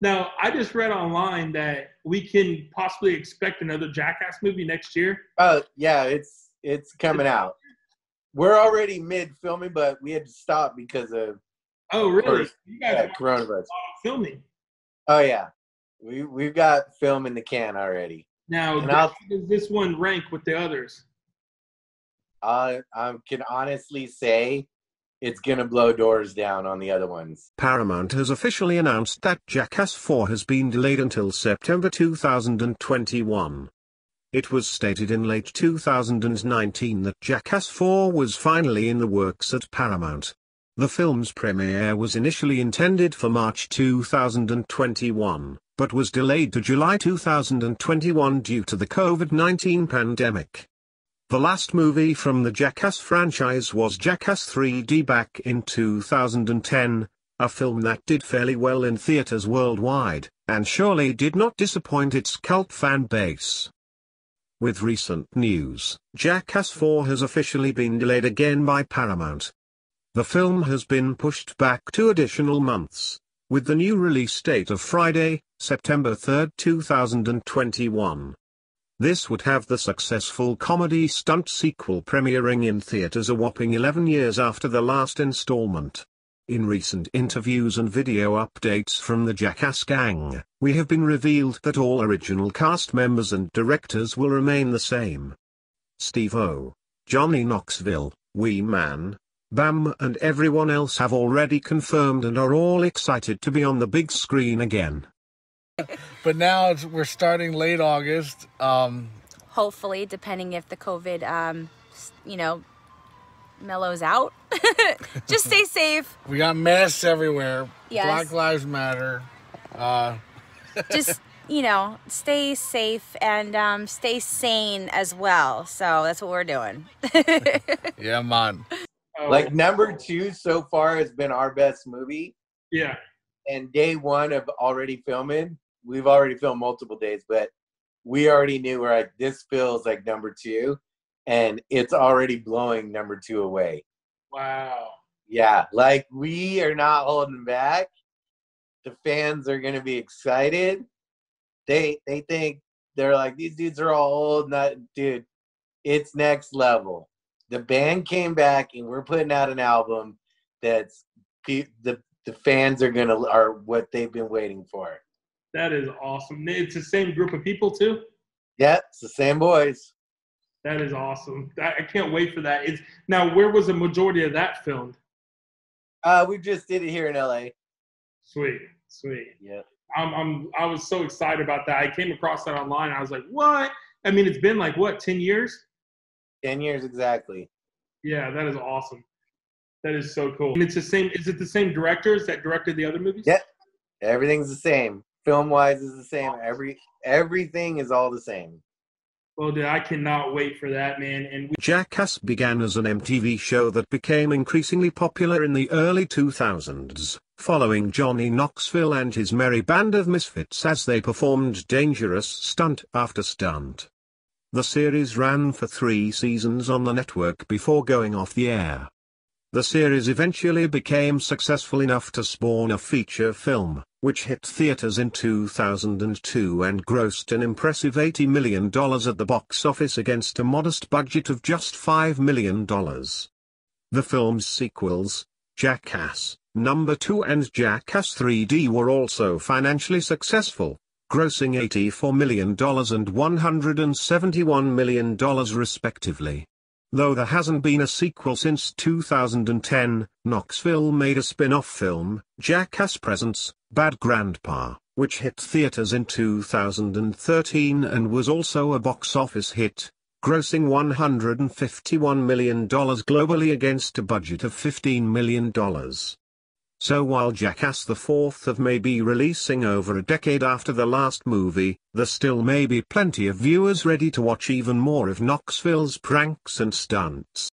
Now, I just read online that we can possibly expect another Jackass movie next year. Oh, yeah, it's coming out. We're already mid-filming, but we had to stop because of you guys are coronavirus filming. Oh, yeah. We've got film in the can already. Now, how does this one rank with the others? I can honestly say it's going to blow doors down on the other ones. Paramount has officially announced that Jackass 4 has been delayed until September 2021. It was stated in late 2019 that Jackass 4 was finally in the works at Paramount. The film's premiere was initially intended for March 2021, but was delayed to July 2021 due to the COVID-19 pandemic. The last movie from the Jackass franchise was Jackass 3D back in 2010, a film that did fairly well in theaters worldwide, and surely did not disappoint its cult fan base. With recent news, Jackass 4 has officially been delayed again by Paramount. The film has been pushed back 2 additional months, with the new release date of Friday, September 3, 2021. This would have the successful comedy stunt sequel premiering in theaters a whopping 11 years after the last installment. In recent interviews and video updates from the Jackass gang, we have been revealed that all original cast members and directors will remain the same. Steve-O, Johnny Knoxville, Wee-Man, Bam and everyone else have already confirmed and are all excited to be on the big screen again. But now we're starting late August. Hopefully, depending if the COVID, mellows out. Just stay safe. We got masks everywhere. Yes. Black Lives Matter. Just, stay safe and stay sane as well. So that's what we're doing. Yeah, man. Like, number 2 so far has been our best movie. Yeah. And day 1 of already filming. We've already filmed multiple days, but we already knew we're like, this feels like number 2, and it's already blowing number 2 away. Wow. Yeah, like we are not holding back. The fans are gonna be excited. They think they're like, these dudes are all old. Not, dude, it's next level. The band came back, and we're putting out an album that's the fans are what they've been waiting for. That is awesome. It's the same group of people, too? Yeah, it's the same boys. That is awesome. I can't wait for that. Now, where was the majority of that filmed? We just did it here in L.A. Sweet, sweet. Yeah. I was so excited about that. I came across that online. I was like, what? I mean, it's been like, what, 10 years? 10 years, exactly. Yeah, that is awesome. That is so cool. And it's the same. Is it the same directors that directed the other movies? Yeah, everything's the same. Film wise is the same. Everything is all the same. Well, dude, I cannot wait for that, man. And Jackass began as an MTV show that became increasingly popular in the early 2000s, following Johnny Knoxville and his merry band of misfits as they performed dangerous stunt after stunt. The series ran for 3 seasons on the network before going off the air. The series eventually became successful enough to spawn a feature film, which hit theaters in 2002 and grossed an impressive $80 million at the box office against a modest budget of just $5 million. The film's sequels, Jackass Number 2 and Jackass 3D, were also financially successful, grossing $84 million and $171 million respectively. Though there hasn't been a sequel since 2010, Knoxville made a spin-off film, Jackass Presents Bad Grandpa, which hit theaters in 2013 and was also a box office hit, grossing $151 million globally against a budget of $15 million. So while Jackass the 4th of May be releasing over a decade after the last movie, there still may be plenty of viewers ready to watch even more of Knoxville's pranks and stunts.